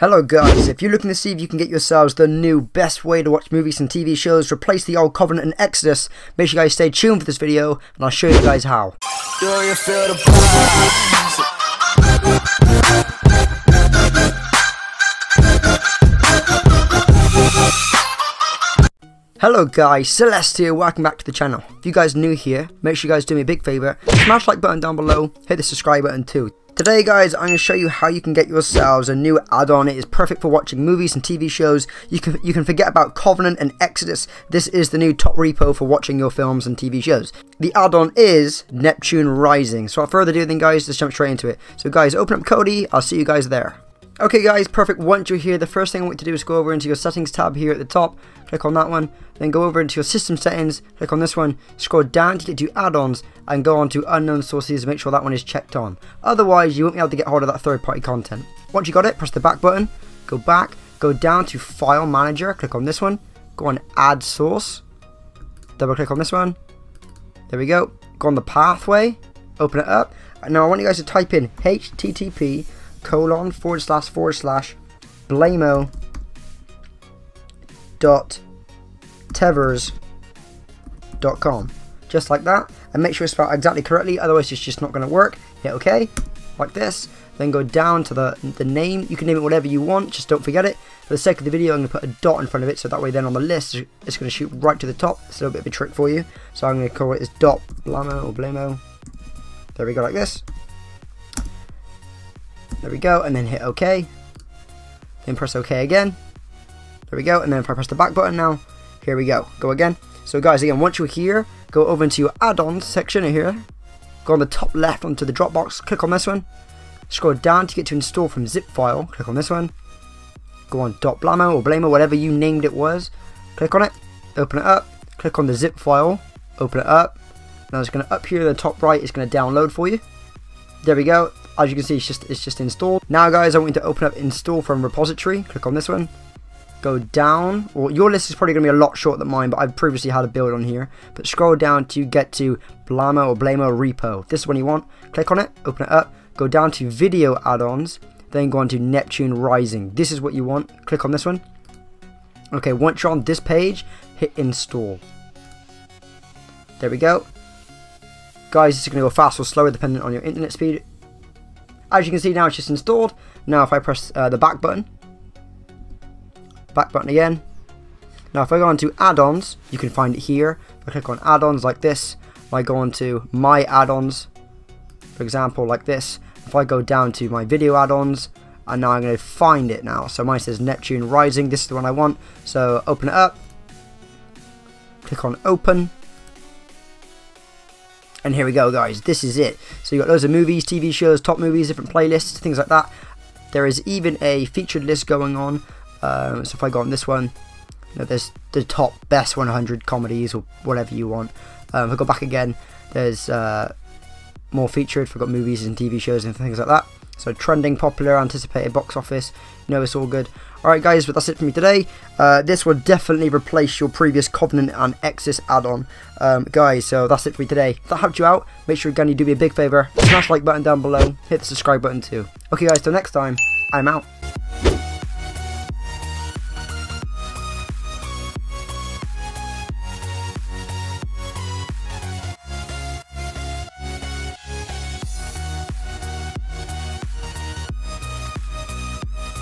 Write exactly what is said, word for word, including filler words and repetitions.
Hello guys, if you're looking to see if you can get yourselves the new best way to watch movies and T V shows, replace the old Covenant and Exodus, make sure you guys stay tuned for this video and I'll show you guys how. Hello guys, Celeste here, welcome back to the channel. If you guys are new here, make sure you guys do me a big favour, smash the like button down below, hit the subscribe button too. Today guys, I'm going to show you how you can get yourselves a new add-on. It is perfect for watching movies and T V shows. You can you can forget about Covenant and Exodus. This is the new top repo for watching your films and T V shows. The add-on is Neptune Rising. So without further ado then guys, let's jump straight into it. So guys, open up Kodi. I'll see you guys there. Okay guys, perfect. Once you're here, the first thing I want you to do is go over into your settings tab here at the top. Click on that one. Then go over into your system settings. Click on this one. Scroll down to get to add-ons and go on to unknown sources. Make sure that one is checked on. Otherwise, you won't be able to get hold of that third-party content. Once you got it, press the back button. Go back. Go down to File Manager. Click on this one. Go on Add Source. Double-click on this one. There we go. Go on the pathway. Open it up. And now I want you guys to type in HTTP colon forward slash forward slash blamo. dot tevers dot com, just like that, and make sure it's spelled exactly correctly, otherwise it's just not going to work. Hit OK like this, then go down to the the name. You can name it whatever you want, just don't forget it. For the sake of the video, I'm going to put a dot in front of it, so that way then on the list it's going to shoot right to the top. It's a little bit of a trick for you, so I'm going to call it as dot blamo or blamo. There we go, like this. There we go, and then hit OK, then press OK again. There we go, and then if I press the back button now, here we go. Go again. So guys, again, once you're here, go over into your add-ons section here. Go on the top left onto the Dropbox. Click on this one. Scroll down to get to install from zip file. Click on this one. Go on .blamo or blamo, whatever you named it was. Click on it. Open it up. Click on the zip file. Open it up. Now it's going to up here in the top right. It's going to download for you. There we go. As you can see, it's just it's just installed. Now, guys, I want you to open up install from repository. Click on this one. Go down, or your list is probably going to be a lot shorter than mine, but I've previously had a build on here. But scroll down to get to blamo or blamo repo. This one you want. Click on it, open it up, go down to video add-ons, then go on to Neptune Rising. This is what you want. Click on this one. Okay, once you're on this page, hit install. There we go. Guys, this is going to go fast or slower depending on your internet speed. As you can see now, it's just installed. Now if I press uh, the back button, back button again. Now if I go on to add-ons, you can find it here. If I click on add-ons like this, if I go on to my add-ons, for example, like this, if I go down to my video add-ons, and now I'm going to find it now. So mine says Neptune Rising, this is the one I want. So open it up, click on open, and here we go guys, this is it. So you got loads of movies, T V shows, top movies, different playlists, things like that. There is even a featured list going on. Um, so if I go on this one, you know, there's the top best one hundred comedies or whatever you want. Um, if I go back again, there's uh, more featured. I've got movies and T V shows and things like that. So trending, popular, anticipated, box office, you know, it's all good. Alright guys, but that's it for me today. Uh, this will definitely replace your previous Covenant and Exodus add-on. Um, guys, so that's it for me today. If that helped you out, make sure again you do me a big favour. Smash the like button down below, hit the subscribe button too. Okay guys, till next time, I'm out.